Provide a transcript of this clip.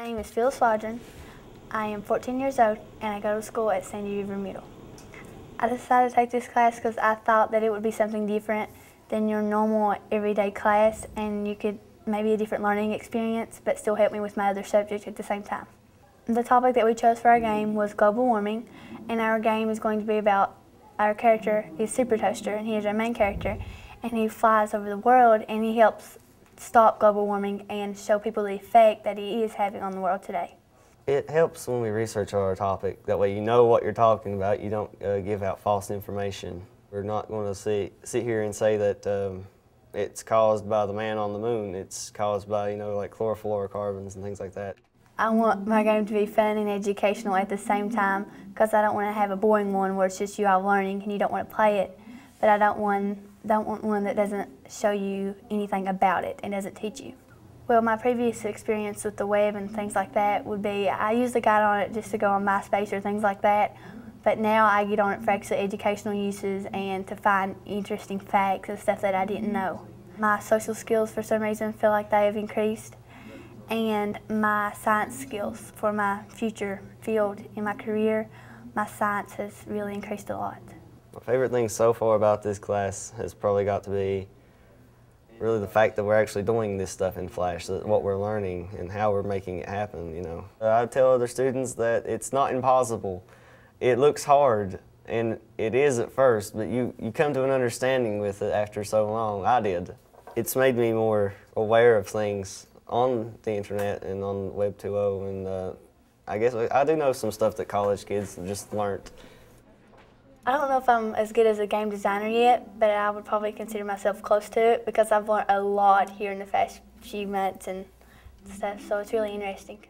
My name is Phil Swadron. I am 14 years old and I go to school at Sandy River Middle. I decided to take this class because I thought that it would be something different than your normal everyday class, and you could maybe a different learning experience but still help me with my other subject at the same time. The topic that we chose for our game was global warming, and our game is going to be about our character is Super Toaster, and he is our main character, and he flies over the world and he helps stop global warming and show people the effect that it is having on the world today. It helps when we research our topic. That way you know what you're talking about. You don't give out false information. We're not going to sit here and say that it's caused by the man on the moon. It's caused by, like chlorofluorocarbons and things like that. I want my game to be fun and educational at the same time, because I don't want to have a boring one where it's just you all learning and you don't want to play it. But I don't want one that doesn't show you anything about it and doesn't teach you. Well, my previous experience with the web and things like that would be, I usually got on it just to go on MySpace or things like that, but now I get on it for actually educational uses and to find interesting facts and stuff that I didn't know. My social skills for some reason feel like they have increased, and my science skills for my future field in my career, my science has really increased a lot. My favorite thing so far about this class has probably got to be really the fact that we're actually doing this stuff in Flash, that what we're learning and how we're making it happen, I tell other students that it's not impossible. It looks hard, and it is at first, but you come to an understanding with it after so long. I did. It's made me more aware of things on the internet and on Web 2.0, and I guess I do know some stuff that college kids just learned. I don't know if I'm as good as a game designer yet, but I would probably consider myself close to it because I've learned a lot here in the past few months and stuff, so it's really interesting.